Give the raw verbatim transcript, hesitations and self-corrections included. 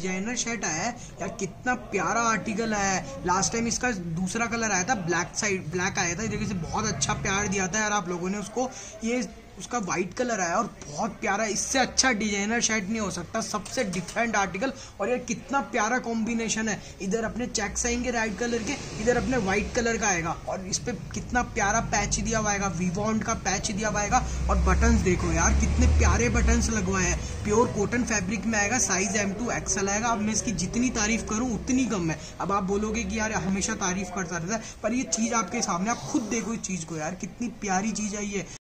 Designer shirt आया है यार, कितना प्यारा आर्टिकल आया है। लास्ट टाइम इसका दूसरा कलर आया था ब्लैक साइड, ब्लैक आया था। इस तरीके से बहुत अच्छा प्यार दिया था यार आप लोगों ने उसको। ये उसका वाइट कलर आया और बहुत प्यारा, इससे अच्छा डिजाइनर शर्ट नहीं हो सकता, सबसे डिफरेंट आर्टिकल। और ये कितना प्यारा कॉम्बिनेशन है, इधर अपने चेक्स आएंगे रेड कलर के, इधर अपने वाइट कलर का आएगा। और इस पर कितना प्यारा पैच दिया हुआ आएगा, वीवॉन्ट का पैच दिया हुआ आएगा। और बटन्स देखो यार, कितने प्यारे बटन्स लगवाए हैं। प्योर कॉटन फैब्रिक में आएगा, साइज एम टू एक्सल आएगा। अब मैं इसकी जितनी तारीफ करूँ उतनी कम है। अब आप बोलोगे कि यार हमेशा तारीफ करता रहता है, पर यह चीज़ आपके सामने, आप खुद देखो इस चीज़ को यार, कितनी प्यारी चीज़ आई है।